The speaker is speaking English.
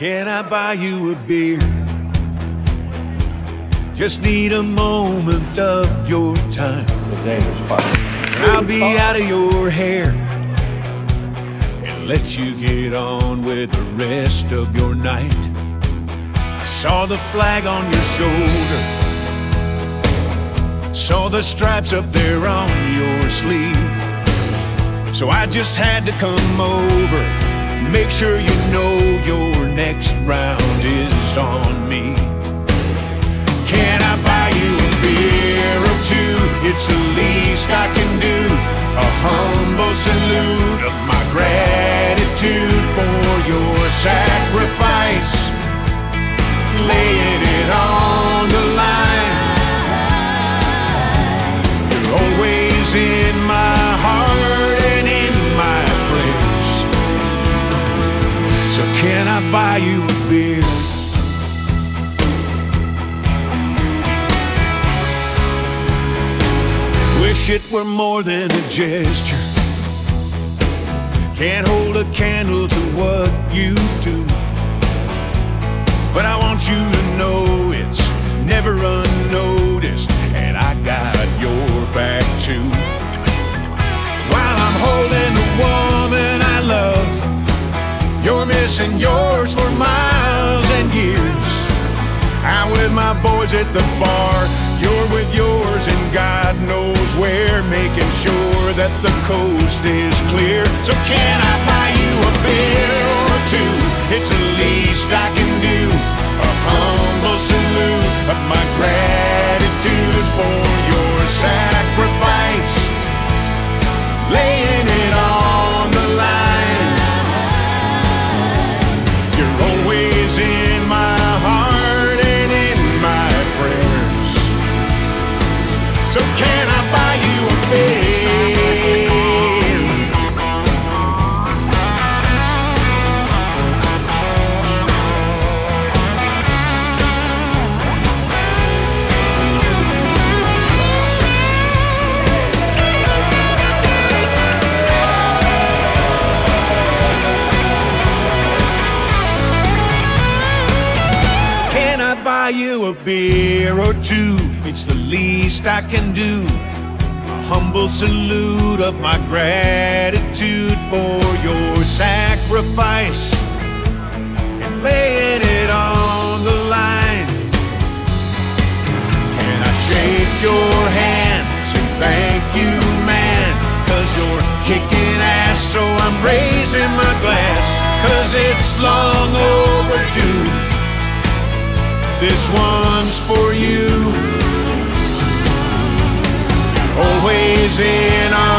Can I buy you a beer? Just need a moment of your time. I'll be out of your hair and let you get on with the rest of your night. I saw the flag on your shoulder, saw the stripes up there on your sleeve, so I just had to come over, make sure you know your next round is on me. Can I buy you a beer or two? It's the least I can do. A humble salute of my gratitude for your sacrifice, laying it on the line. You're always in my heart and in my prayers. So can I buy you a beer? Wish it were more than a gesture. Can't hold a candle to what you do, but I want you to know it's never unnoticed, and I got your back too. While I'm holding the woman I love, you're missing yours for miles and years. I'm with my boys at the bar, you're with yours and God knows where, making sure that the coast is clear. So can I buy you a beer or two? It's the least I can do. A humble salute of my gratitude for your sacrifice, laying it on the line. You're always in my so can I buy you a beer? Can I buy you a beer or two? It's the least I can do. A humble salute of my gratitude for your sacrifice and laying it on the line. Can I shake your hand, say thank you, man, 'cause you're kicking ass, so I'm raising my glass, 'cause it's long overdue. This one's for you. Always in our